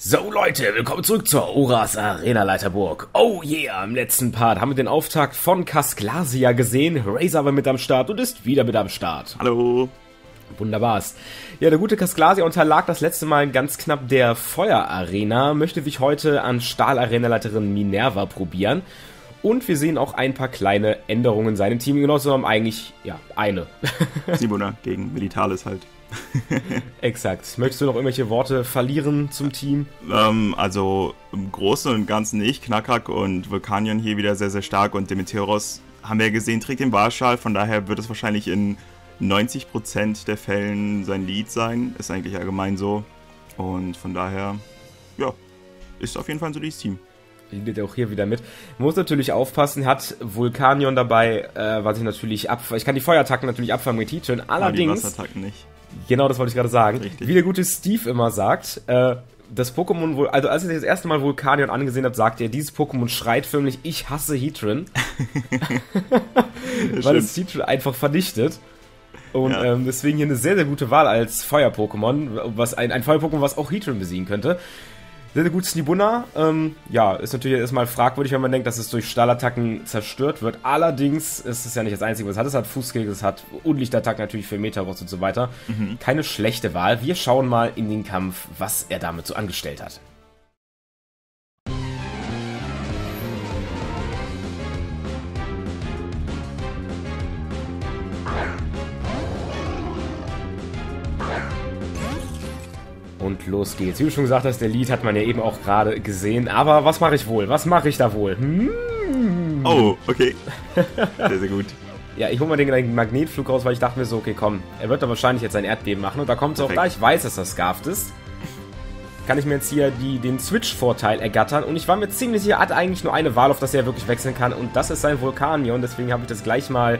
So Leute, willkommen zurück zur Oras Arena Leiterburg. Oh yeah, im letzten Part haben wir den Auftakt von Kasklasia gesehen. Razor war mit am Start und ist wieder mit am Start. Hallo. Wunderbar's. Ja, der gute Kasklasia unterlag das letzte Mal ganz knapp der Feuerarena. Möchte ich heute an Stahl-Arena-Leiterin Minerva probieren. Und wir sehen auch ein paar kleine Änderungen in seinem Team. Genau genommen eigentlich, ja, eine. Simona gegen Militalis halt. Exakt. Möchtest du noch irgendwelche Worte verlieren zum Team? Also im Großen und Ganzen nicht. Knackack und Vulkanion hier wieder sehr, sehr stark. Und Demeteros, haben wir ja gesehen, trägt den Warschal. Von daher wird es wahrscheinlich in 90% der Fällen sein Lead sein. Ist eigentlich allgemein so. Und von daher, ja, ist auf jeden Fall ein solides Team. Liegt auch hier wieder mit. Muss natürlich aufpassen, hat Vulkanion dabei, was ich natürlich abfange. Ich kann die Feuerattacken natürlich abfangen mit Nitun. Allerdings. Die Wasserattacken nicht. Genau, das wollte ich gerade sagen. Richtig. Wie der gute Steve immer sagt, das Pokémon, also als ich das erste Mal Vulkanion angesehen habe, sagte er, dieses Pokémon schreit förmlich, ich hasse Heatran. Weil es Heatran einfach vernichtet. Und ja, deswegen hier eine sehr, sehr gute Wahl als Feuer-Pokémon, was ein Feuer-Pokémon, was auch Heatran besiegen könnte. Sehr, sehr gut Snibunna. Ja, ist natürlich erstmal fragwürdig, wenn man denkt, dass es durch Stahlattacken zerstört wird. Allerdings ist es ja nicht das Einzige, was es hat. Es hat Fußkegel, es hat Unlichtattacken natürlich für Metagross und so weiter. Keine schlechte Wahl. Wir schauen mal in den Kampf, was er damit so angestellt hat. Und los geht's. Wie du schon gesagt hast, der Lead hat man ja eben auch gerade gesehen. Aber was mache ich wohl? Was mache ich da wohl? Hm. Oh, okay. Sehr, sehr gut. Ja, ich hole mal den Magnetflug raus, weil ich dachte mir so, okay, komm, er wird da wahrscheinlich jetzt ein Erdbeben machen. Und da kommt es auch da. Ich weiß, dass das scarft ist. Kann ich mir jetzt hier den Switch-Vorteil ergattern. Und ich war mir ziemlich sicher, er hat eigentlich nur eine Wahl, auf das er wirklich wechseln kann. Und das ist sein Vulkanion. Deswegen habe ich das gleich mal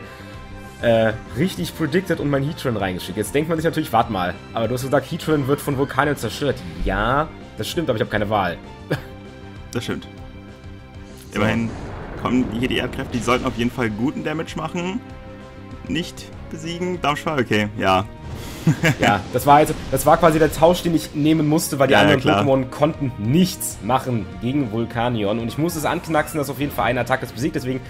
richtig predicted und mein Heatran reingeschickt. Jetzt denkt man sich natürlich, warte mal, aber du hast gesagt, Heatran wird von Vulkanen zerstört. Ja, das stimmt, aber ich habe keine Wahl. Das stimmt. So. Immerhin kommen hier die Erdkräfte, die sollten auf jeden Fall guten Damage machen. Nicht besiegen, Dampfschwall, okay, ja. Ja, das war quasi der Tausch, den ich nehmen musste, weil die anderen Pokémon konnten nichts machen gegen Vulkanion. Und ich muss es anknacksen, dass auf jeden Fall eine Attacke es besiegt, deswegen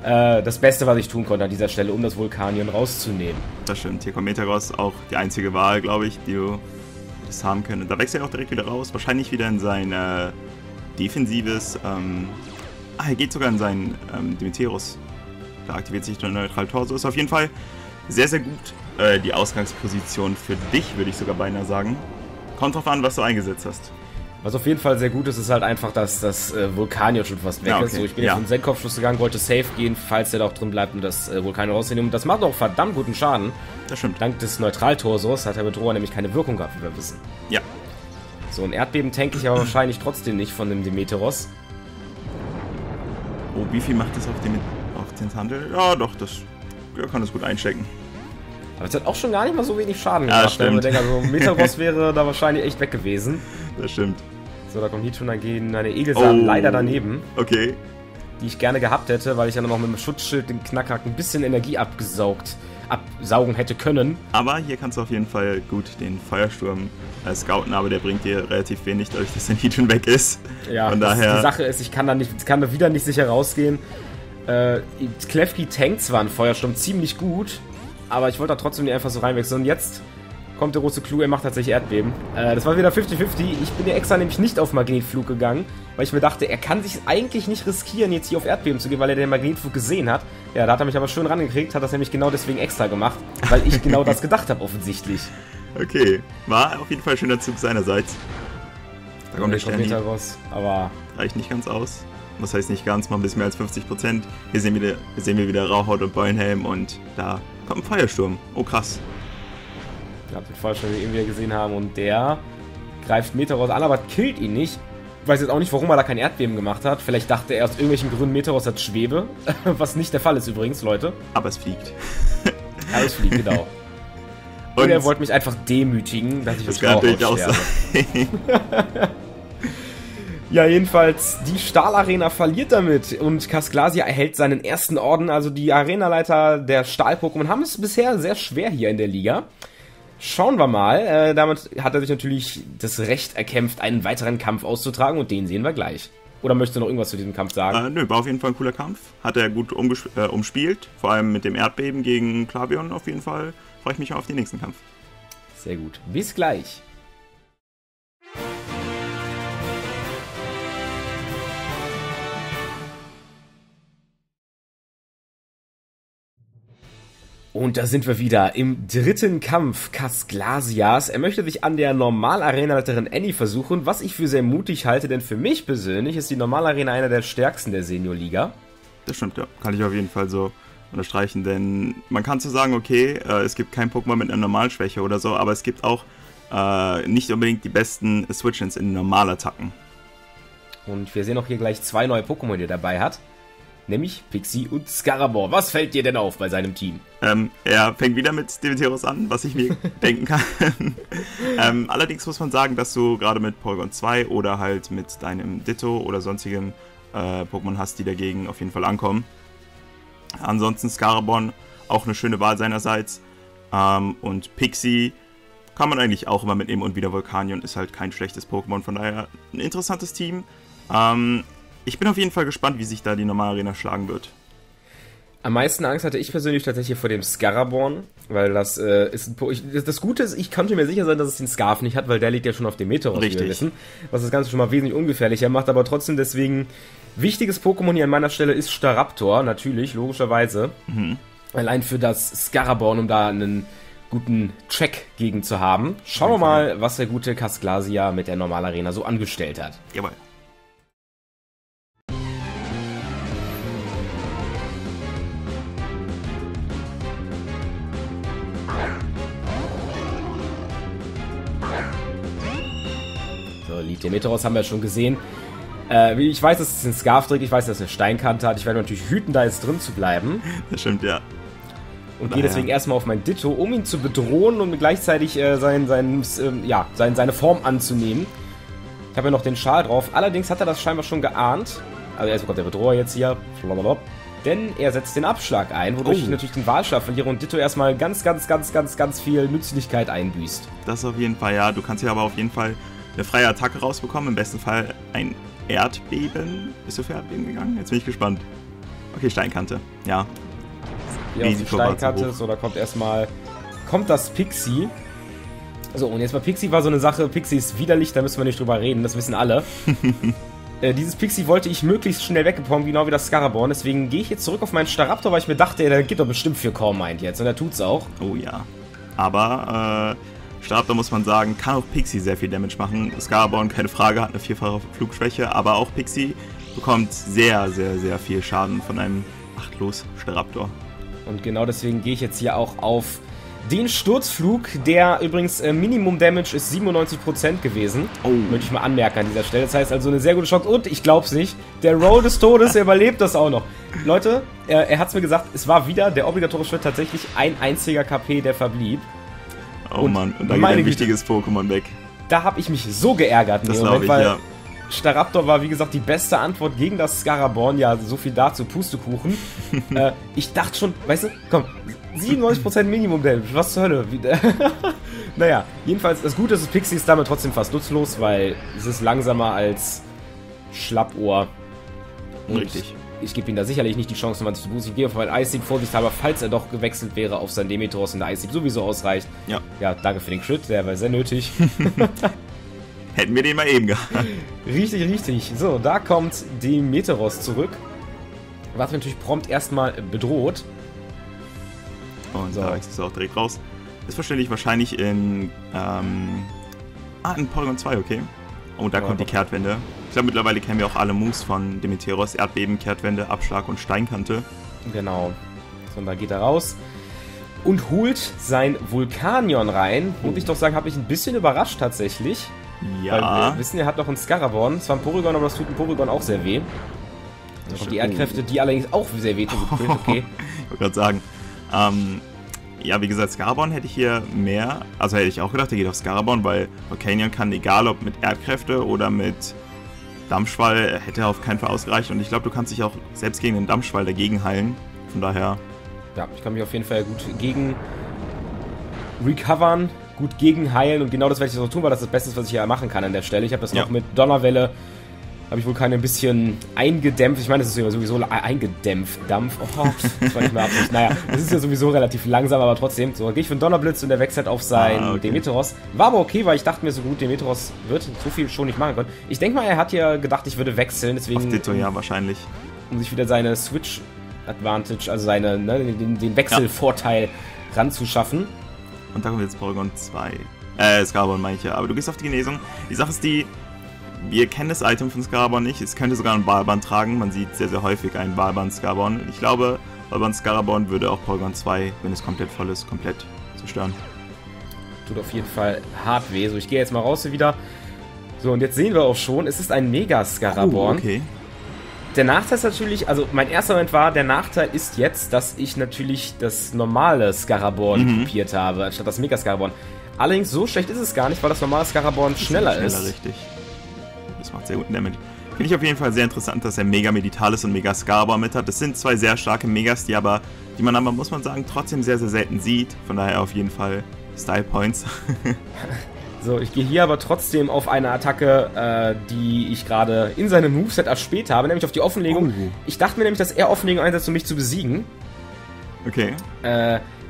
das Beste, was ich tun konnte an dieser Stelle, um das Vulkanion rauszunehmen. Das stimmt. Hier kommt Metagross, auch die einzige Wahl, glaube ich, die du das haben können. Und da wechselt er auch direkt wieder raus. Wahrscheinlich wieder in sein defensives. Er geht sogar in seinen Demeteros. Da aktiviert sich der neutral Torso. Ist auf jeden Fall sehr, sehr gut die Ausgangsposition für dich, würde ich sogar beinahe sagen. Kommt drauf an, was du eingesetzt hast. Was auf jeden Fall sehr gut ist, ist halt einfach, dass das Vulkanion schon fast weg ist. So, ich bin jetzt in den Senkkopfschuss gegangen, wollte safe gehen, falls der da auch drin bleibt und das Vulkanion rausnehmen. Und das macht auch verdammt guten Schaden. Das stimmt. Dank des Neutral-Torsos hat der Bedroher nämlich keine Wirkung gehabt, wie wir wissen. Ja. So, ein Erdbeben tanke ich aber wahrscheinlich trotzdem nicht von dem Demeteros. Oh, wie viel macht das auf den Handel? Ja, doch, das kann das gut einstecken. Aber es hat auch schon gar nicht mal so wenig Schaden gemacht. Stimmt. Ich denke, also Metagross wäre da wahrscheinlich echt weg gewesen. Das stimmt. So, da kommt Nitun dagegen. Eine Egelsamen leider daneben. Okay. Die ich gerne gehabt hätte, weil ich ja noch mit dem Schutzschild den Knackhack ein bisschen Energie absaugen hätte können. Aber hier kannst du auf jeden Fall gut den Feuersturm scouten, aber der bringt dir relativ wenig, dadurch, dass der Nitun weg ist. Ja, von daher. Die Sache ist, ich kann da wieder nicht sicher rausgehen. Klefki tankt zwar einen Feuersturm ziemlich gut, aber ich wollte da trotzdem nicht einfach so reinwechseln. Und jetzt kommt der große Clou, er macht tatsächlich Erdbeben. Das war wieder 50-50. Ich bin ja extra nämlich nicht auf Magnetflug gegangen, weil ich mir dachte, er kann sich eigentlich nicht riskieren, jetzt hier auf Erdbeben zu gehen, weil er den Magnetflug gesehen hat. Ja, da hat er mich aber schön rangekriegt, hat das nämlich genau deswegen extra gemacht, weil ich genau das gedacht habe, offensichtlich. Okay, war auf jeden Fall ein schöner Zug seinerseits. Da kommt der Stern raus, aber reicht nicht ganz aus. Das heißt nicht ganz, mal ein bisschen mehr als 50%. Hier sehen wir wieder Rauhaut und Beulenhelm und da kommt ein Feuersturm. Oh, krass. Ich habe den Feuersturm, den wir eben wieder gesehen haben. Und der greift Metagross an, aber killt ihn nicht. Ich weiß jetzt auch nicht, warum er da kein Erdbeben gemacht hat. Vielleicht dachte er aus irgendwelchen Gründen, Metagross hat Schwebe. Was nicht der Fall ist übrigens, Leute. Aber es fliegt. Ja, es fliegt, genau. Und er wollte mich einfach demütigen, dass ich das kann natürlich auch sein. Ja, jedenfalls, die Stahl-Arena verliert damit und Kasklasia erhält seinen ersten Orden. Also die Arenaleiter der Stahl-Pokémon haben es bisher sehr schwer hier in der Liga. Schauen wir mal. Damit hat er sich natürlich das Recht erkämpft, einen weiteren Kampf auszutragen und den sehen wir gleich. Oder möchtest du noch irgendwas zu diesem Kampf sagen? Nö, war auf jeden Fall ein cooler Kampf. Hat er gut umspielt, vor allem mit dem Erdbeben gegen Klavion auf jeden Fall. Freue ich mich auf den nächsten Kampf. Sehr gut. Bis gleich. Und da sind wir wieder im dritten Kampf Kasklasias. Er möchte sich an der Normal-Arena-Leiterin Annie versuchen, was ich für sehr mutig halte, denn für mich persönlich ist die Normal-Arena einer der stärksten der Senior-Liga. Das stimmt, ja. Kann ich auf jeden Fall so unterstreichen, denn man kann so sagen, okay, es gibt kein Pokémon mit einer Normalschwäche oder so, aber es gibt auch nicht unbedingt die besten Switch-Ins in Normalattacken. Und wir sehen auch hier gleich zwei neue Pokémon, die er dabei hat. Nämlich Pixie und Skaraborn. Was fällt dir denn auf bei seinem Team? Er fängt wieder mit Demeteros an, was ich mir denken kann. Allerdings muss man sagen, dass du gerade mit Porygon2 oder halt mit deinem Ditto oder sonstigem Pokémon hast, die dagegen auf jeden Fall ankommen. Ansonsten Skaraborn, auch eine schöne Wahl seinerseits. Und Pixie kann man eigentlich auch immer mitnehmen. Und wieder Vulkanion ist halt kein schlechtes Pokémon. Von daher ein interessantes Team. Ich bin auf jeden Fall gespannt, wie sich da die normale Arena schlagen wird. Am meisten Angst hatte ich persönlich tatsächlich vor dem Skaraborn, weil das ist ein das Gute ist, ich konnte mir sicher sein, dass es den Scarf nicht hat, weil der liegt ja schon auf dem Demeteros, wie wir wissen, was das Ganze schon mal wesentlich ungefährlicher macht, aber trotzdem deswegen wichtiges Pokémon hier an meiner Stelle ist Staraptor, natürlich, logischerweise. Mhm. Allein für das Skaraborn, um da einen guten Check gegen zu haben. Schauen wir mal, was der gute Kasklasia mit der normalen Arena so angestellt hat. Jawohl. Demeteros haben wir schon gesehen. Ich weiß, dass es ein Scarf trägt, ich weiß, dass es eine Steinkante hat. Ich werde natürlich hüten, da jetzt drin zu bleiben. Das stimmt, ja. Und gehe deswegen erstmal auf mein Ditto, um ihn zu bedrohen und gleichzeitig seine Form anzunehmen. Ich habe ja noch den Schal drauf. Allerdings hat er das scheinbar schon geahnt. Also erstmal kommt der Bedroher jetzt hier. Blablabla. Denn er setzt den Abschlag ein, wodurch ich natürlich den Wahlschlag verliere und Ditto erstmal ganz viel Nützlichkeit einbüßt. Das auf jeden Fall, ja. Du kannst hier aber auf jeden Fall eine freie Attacke rausbekommen, im besten Fall ein Erdbeben. Bist du für Erdbeben gegangen? Jetzt bin ich gespannt. Okay, Steinkante. Ja. Hier auf die Steinkante. So, da kommt erstmal. Kommt das Pixie. So, und jetzt mal Pixie war so eine Sache. Pixie ist widerlich, da müssen wir nicht drüber reden, das wissen alle. Dieses Pixie wollte ich möglichst schnell weggekommen, genau wie das Skaraborn. Deswegen gehe ich jetzt zurück auf meinen Staraptor, weil ich mir dachte, der gibt doch bestimmt für Core-Mind jetzt. Und er tut's auch. Oh ja. Aber, Staraptor, muss man sagen, kann auch Pixie sehr viel Damage machen. Skaraborn, keine Frage, hat eine vierfache Flugschwäche, aber auch Pixie bekommt sehr viel Schaden von einem machtlos Staraptor. Und genau deswegen gehe ich jetzt hier auch auf den Sturzflug, der übrigens Minimum Damage ist 97% gewesen. Oh. Möchte ich mal anmerken an dieser Stelle. Das heißt also eine sehr gute Chance und ich glaub's nicht, der Roll des Todes überlebt das auch noch. Leute, er hat's mir gesagt, es war wieder der obligatorische Schritt tatsächlich ein einziger KP, der verblieb. Oh und Mann, und da geht ein wichtiges Pokémon weg. Da habe ich mich so geärgert in dem Moment, weil ja. Staraptor war, wie gesagt, die beste Antwort gegen das Skaraborn. Ja, so viel dazu, Pustekuchen. Ich dachte schon, weißt du, komm, 97% Minimum Damage, was zur Hölle? Naja, jedenfalls, das Gute ist, Pixie ist damit trotzdem fast nutzlos, weil es ist langsamer als Schlappohr. Und richtig. Ich gebe ihm da sicherlich nicht die Chance, 20 zu boosten. Ich gehe auf meinen Eissieb, vorsichtshalber, falls er doch gewechselt wäre auf sein Demeteros und der Eissieb sowieso ausreicht. Ja. Ja, danke für den Crit, der war sehr nötig. Hätten wir den mal eben gehabt. Richtig, richtig. So, da kommt Demeteros zurück. Was wir natürlich prompt erstmal bedroht. Und so, da wächst es auch direkt raus. Ist verständlich wahrscheinlich in. In Porygon2, okay. Und da kommt die Kehrtwende. Ich glaube, mittlerweile kennen wir auch alle Moves von Demeteros. Erdbeben, Kehrtwende, Abschlag und Steinkante. Genau. So, und da geht er raus und holt sein Vulkanion rein. Oh. Muss ich doch sagen, habe ich ein bisschen überrascht tatsächlich. Ja. Weil wir wissen, er hat noch einen Skaraborn. Zwar ein Porygon, aber das tut ein Porygon auch sehr weh. Auch die Erdkräfte, die allerdings auch sehr weh tun. Okay. Ich wollte gerade sagen. Ja, wie gesagt, Skaraborn hätte ich hier mehr, also hätte ich auch gedacht, der geht auf Skaraborn, weil Vulkanion kann, egal ob mit Erdkräfte oder mit Dampfschwall, hätte er auf keinen Fall ausgereicht. Und ich glaube, du kannst dich auch selbst gegen den Dampfschwall dagegen heilen. Von daher. Ja, ich kann mich auf jeden Fall gut gegen recovern. gut gegenheilen. Und genau das werde ich jetzt auch tun, weil das das Beste ist, was ich hier machen kann an der Stelle. Ich habe das noch mit Donnerwelle, habe ich wohl keine, ein bisschen eingedämpft. Ich meine, das ist ja sowieso eingedämpft. Dampf. Oh, das war nicht mehr Absicht. Naja, das ist ja sowieso relativ langsam, aber trotzdem. So, dann gehe ich für einen Donnerblitz und der wechselt auf sein Demeteros. War aber okay, weil ich dachte mir so, gut, Demeteros wird so viel schon nicht machen können. Ich denke mal, er hat ja gedacht, ich würde wechseln, deswegen... Auf Ditto, ja, wahrscheinlich. Um sich wieder seine Switch-Advantage, also seine, ne, den Wechselvorteil ranzuschaffen. Und da kommt jetzt Porygon2. Skaraborn meine ich ja, aber du gehst auf die Genesung. Die Sache ist die... Wir kennen das Item von Skaraborn nicht. Es könnte sogar einen Barband tragen. Man sieht sehr, sehr häufig einen Barband-Skaraborn. Ich glaube, Barband-Skaraborn würde auch Porygon2, wenn es komplett voll ist, komplett zerstören. Tut auf jeden Fall hart weh. So, ich gehe jetzt mal raus hier wieder. So, und jetzt sehen wir auch schon, es ist ein Mega-Scaraborn. Okay. Der Nachteil ist natürlich, also mein erster Moment war, der Nachteil ist jetzt, dass ich natürlich das normale Skaraborn kopiert habe, anstatt das Mega-Scaraborn. Allerdings, so schlecht ist es gar nicht, weil das normale Skaraborn schneller ist. Richtig. Das macht sehr guten Damage. Finde ich auf jeden Fall sehr interessant, dass er Mega Meditalis und Mega Scaraborn mit hat. Das sind zwei sehr starke Megas, die aber, muss man sagen, trotzdem sehr, sehr selten sieht. Von daher auf jeden Fall Style Points. So, ich gehe hier aber trotzdem auf eine Attacke, die ich gerade in seinem Moveset erspäht habe, nämlich auf die Offenlegung. Oh. Ich dachte mir nämlich, dass er Offenlegung einsetzt, um mich zu besiegen. Okay.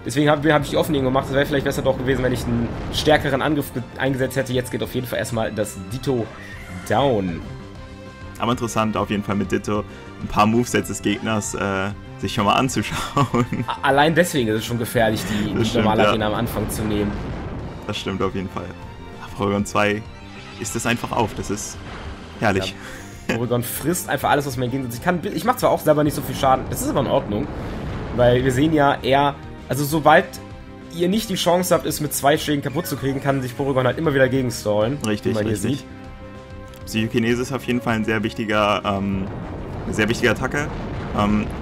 Deswegen hab ich die Offenlegung gemacht. Das wäre vielleicht besser doch gewesen, wenn ich einen stärkeren Angriff eingesetzt hätte. Jetzt geht auf jeden Fall erstmal das Ditto down. Aber interessant, auf jeden Fall mit Ditto ein paar Movesets des Gegners sich schon mal anzuschauen. Allein deswegen ist es schon gefährlich, die Normal-Arena am Anfang zu nehmen. Das stimmt auf jeden Fall. Porygon2 ist das einfach auf, das ist herrlich. Ja, Porygon frisst einfach alles, was mir entgegensetzt. Ich mache zwar auch selber nicht so viel Schaden, das ist aber in Ordnung, weil wir sehen ja eher, also sobald ihr nicht die Chance habt, es mit zwei Schlägen kaputt zu kriegen, kann sich Porygon halt immer wieder gegenstallen. Richtig, richtig. Psychokinesis ist auf jeden Fall ein sehr wichtiger, eine sehr wichtige Attacke.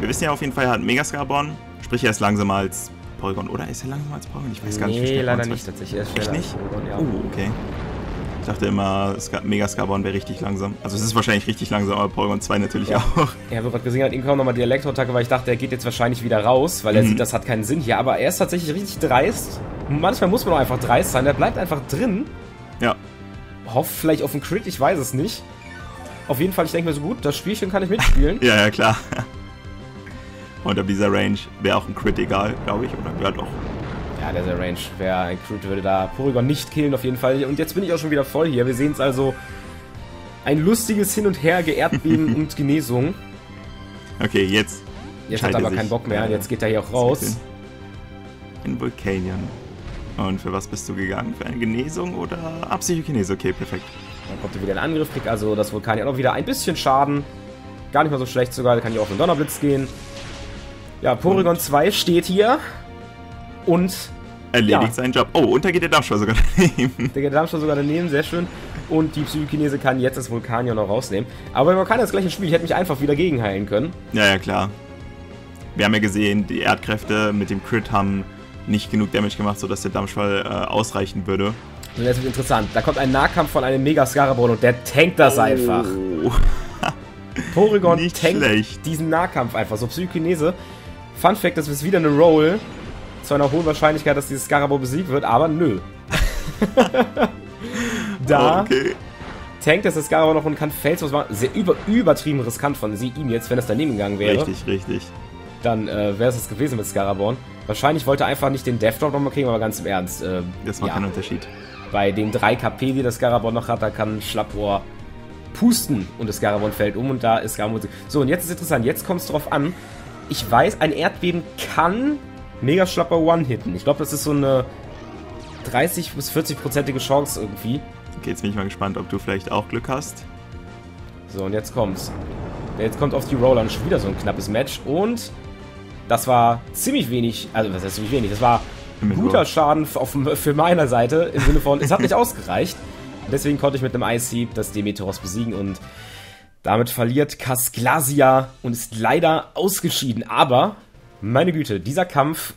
Wir wissen ja auf jeden Fall, er hat Mega-Scaraborn, sprich er ist langsamer als Porygon. Oder ist er langsamer als Porygon? Ich weiß gar nicht. Nee, leider nicht tatsächlich. Er ist schneller als Porygon, ja. Okay. Ich dachte immer, Mega-Scaraborn wäre richtig langsam. Also es ist wahrscheinlich richtig langsam, aber Porygon2 natürlich auch. Ja, wir haben gerade gesehen, hat ihn kaum nochmal die Elektro-Attacke, weil ich dachte, er geht jetzt wahrscheinlich wieder raus, weil er sieht, das hat keinen Sinn hier. Aber er ist tatsächlich richtig dreist. Manchmal muss man auch einfach dreist sein. Er bleibt einfach drin. Ja. Hofft vielleicht auf einen Crit, ich weiß es nicht. Auf jeden Fall, ich denke mir so, gut, das Spielchen kann ich mitspielen. Ja, ja, klar. Und ab dieser Range wäre auch ein Crit egal, glaube ich, oder? Ja, doch. Ja, dieser Range wäre ein Crit, würde da Porygon nicht killen, auf jeden Fall. Und jetzt bin ich auch schon wieder voll hier. Wir sehen es also. Ein lustiges Hin und Her, Erdbeben und Genesung. Okay, jetzt. Jetzt hat er aber keinen Bock mehr, jetzt geht er hier auch raus. In Vulkanion. Und für was bist du gegangen? Für eine Genesung oder Psychokinese? Okay, perfekt. Dann kommt hier wieder ein Angriff, kriegt also das Vulkanion auch wieder ein bisschen Schaden. Gar nicht mal so schlecht sogar, da kann ich auch in Donnerblitz gehen. Ja, Porygon2 steht hier und erledigt seinen Job. Oh, und da geht der Dampfschlag sogar daneben. Da geht der Dampfschlag sogar daneben, sehr schön. Und die Psychokinese kann jetzt das Vulkanion noch rausnehmen. Aber bei Vulkanion ist gleich ein Spiel, ich hätte mich einfach wieder gegenheilen können. Ja, ja, klar. Wir haben ja gesehen, die Erdkräfte mit dem Crit haben nicht genug Damage gemacht, sodass der Dampfschwall ausreichen würde. Und jetzt wird interessant. Da kommt ein Nahkampf von einem Mega-Scaraborn und der tankt das einfach. Porygon nicht tankt diesen Nahkampf einfach. So, Psychokinese. Fun Fact, das ist wieder eine Roll. Zu einer hohen Wahrscheinlichkeit, dass dieses Scaraborn besiegt wird, aber nö. Da tankt das Scaraborn noch und kann Fels was machen. Sehr übertrieben riskant von ihm jetzt, wenn das daneben gegangen wäre. Richtig, richtig. Dann wäre es das gewesen mit Scaraborn. Wahrscheinlich wollte er einfach nicht den Death Drop nochmal kriegen, aber ganz im Ernst. Das macht keinen Unterschied. Bei den 3 KP, die das Scaraborn noch hat, da kann Schlappohr pusten und das Scaraborn fällt um und da ist Scaraborn. So, und jetzt ist interessant, jetzt kommt es drauf an. Ich weiß, ein Erdbeben kann Mega Schlappohr One-Hitten. Ich glaube, das ist so eine 30- bis 40-prozentige Chance irgendwie. Okay, jetzt bin ich mal gespannt, ob du vielleicht auch Glück hast. So, und jetzt kommt's. Jetzt kommt auf die Roller schon wieder so ein knappes Match und... Das war ziemlich wenig, also was heißt ziemlich wenig, das war guter Schaden für meiner Seite, im Sinne von, es hat nicht ausgereicht. Deswegen konnte ich mit einem Eissieb das Demeteros besiegen und damit verliert Kasklasia und ist leider ausgeschieden. Aber, meine Güte, dieser Kampf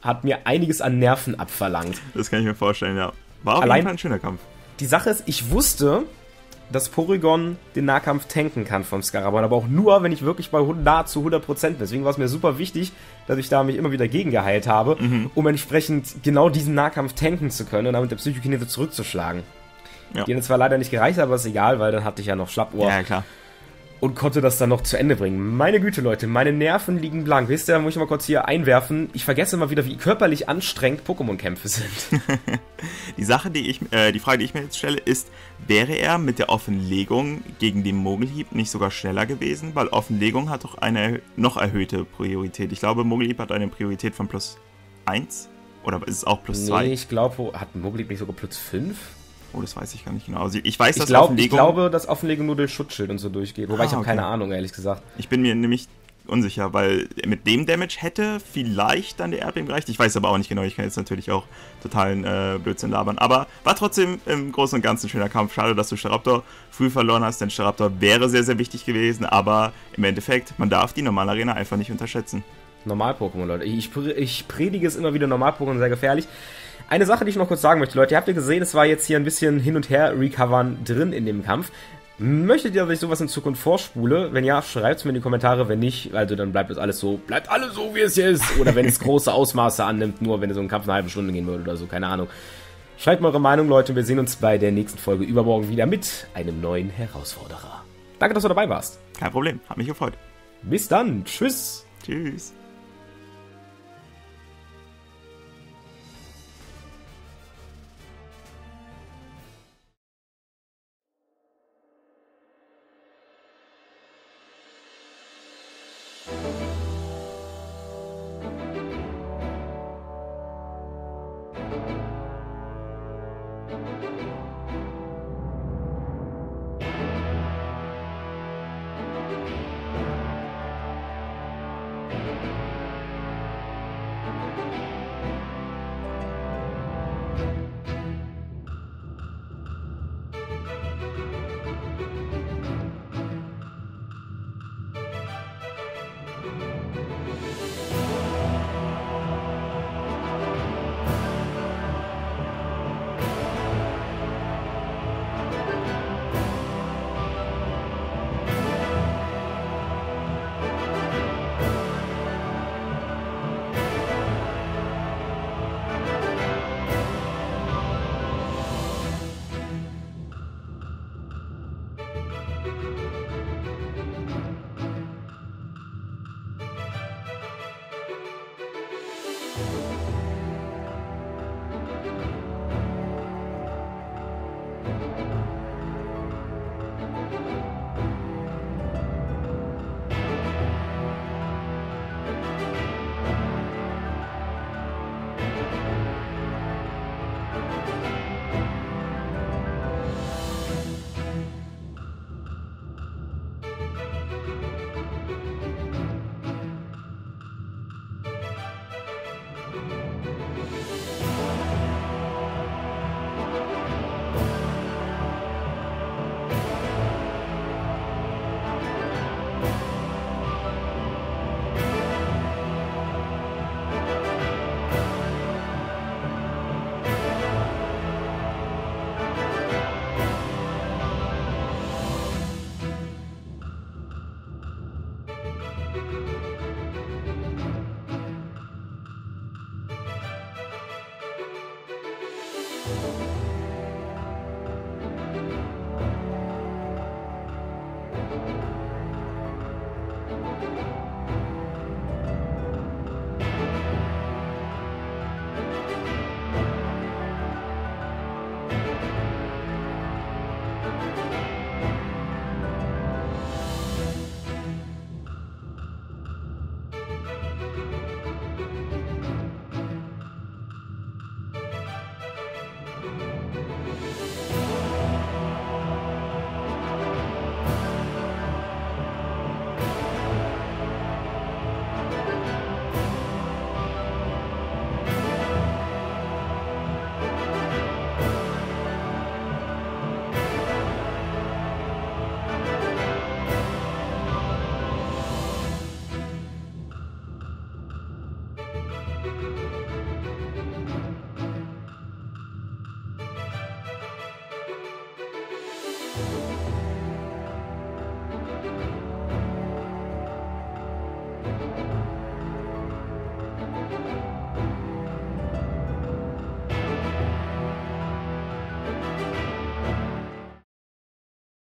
hat mir einiges an Nerven abverlangt. Das kann ich mir vorstellen, ja. War auf jeden Fall ein schöner Kampf. Die Sache ist, ich wusste, dass Porygon den Nahkampf tanken kann vom Skaraborn, aber auch nur, wenn ich wirklich bei nahezu 100% bin. Deswegen war es mir super wichtig, dass ich da mich immer wieder gegengeheilt habe, um entsprechend genau diesen Nahkampf tanken zu können und damit der Psychokinese zurückzuschlagen. Ja. Die hat zwar leider nicht gereicht, aber ist egal, weil dann hatte ich ja noch Schlappohr. Ja, klar. Und konnte das dann noch zu Ende bringen. Meine Güte, Leute, meine Nerven liegen blank. Wisst ihr, muss ich mal kurz hier einwerfen. Ich vergesse immer wieder, wie körperlich anstrengend Pokémon-Kämpfe sind. Die Frage, die ich mir jetzt stelle, ist, wäre er mit der Offenlegung gegen den Mogelhieb nicht sogar schneller gewesen? Weil Offenlegung hat doch eine noch erhöhte Priorität. Ich glaube, Mogelhieb hat eine Priorität von +1. Oder ist es auch +2? Nee, ich glaube, hat Mogelhieb nicht sogar +5? Oh, das weiß ich gar nicht genau. Also ich weiß, ich glaube, dass Offenlegung nur durch Schutzschild und so durchgeht. Wobei ich habe keine Ahnung, ehrlich gesagt. Ich bin mir nämlich unsicher, weil mit dem Damage hätte vielleicht dann der Erdbeben gereicht. Ich weiß aber auch nicht genau. Ich kann jetzt natürlich auch totalen Blödsinn labern. Aber war trotzdem im Großen und Ganzen ein schöner Kampf. Schade, dass du Staraptor früh verloren hast, denn Staraptor wäre sehr, sehr wichtig gewesen. Aber im Endeffekt, man darf die normale Arena einfach nicht unterschätzen. Normal-Pokémon, Leute. Ich predige es immer wieder, Normal-Pokémon sehr gefährlich. Eine Sache, die ich noch kurz sagen möchte, Leute, ihr habt ja gesehen, es war jetzt hier ein bisschen hin und her recovern drin in dem Kampf. Möchtet ihr, dass ich sowas in Zukunft vorspule? Wenn ja, schreibt es mir in die Kommentare, wenn nicht, also dann bleibt das alles so, wie es hier ist. Oder wenn es große Ausmaße annimmt, nur wenn so ein Kampf eine halbe Stunde gehen würde oder so, keine Ahnung. Schreibt mal eure Meinung, Leute, wir sehen uns bei der nächsten Folge übermorgen wieder mit einem neuen Herausforderer. Danke, dass du dabei warst. Kein Problem, hat mich gefreut. Bis dann, tschüss. Tschüss.